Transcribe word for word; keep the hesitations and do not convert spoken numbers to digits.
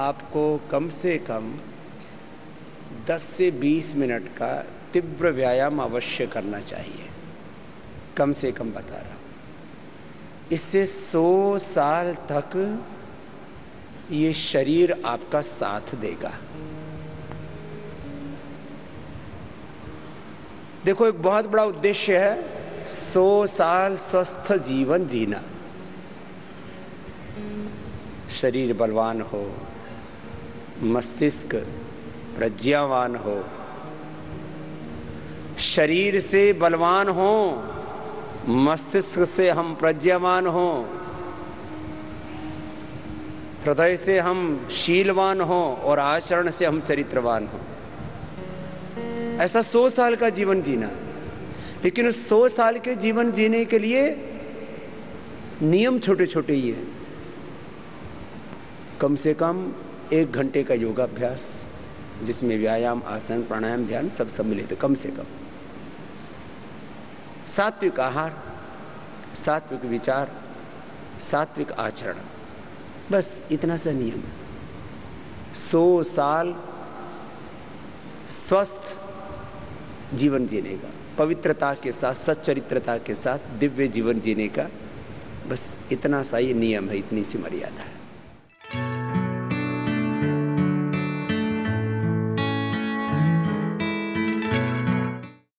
आपको कम से कम दस से बीस मिनट का तीव्र व्यायाम अवश्य करना चाहिए, कम से कम बता रहा हूँ। इससे सौ साल तक ये शरीर आपका साथ देगा। देखो, एक बहुत बड़ा उद्देश्य है सौ साल स्वस्थ जीवन जीना, शरीर बलवान हो, मस्तिष्क प्रज्ञावान हो, शरीर से बलवान हो, मस्तिष्क से हम प्रज्ञावान हो, हृदय से हम शीलवान हो और आचरण से हम चरित्रवान हो। ऐसा सौ साल का जीवन जीना। लेकिन उस सौ साल के जीवन जीने के लिए नियम छोटे छोटे ही है। कम से कम एक घंटे का योगाभ्यास, जिसमें व्यायाम, आसन, प्राणायाम, ध्यान सब सम्मिलित, कम से कम सात्विक आहार, सात्विक विचार, सात्विक आचरण, बस इतना सा नियम है। सौ साल स्वस्थ जीवन जीने का, पवित्रता के साथ, सच्चरित्रता के साथ दिव्य जीवन जीने का, बस इतना सा ही नियम है, इतनी सी मर्यादा है।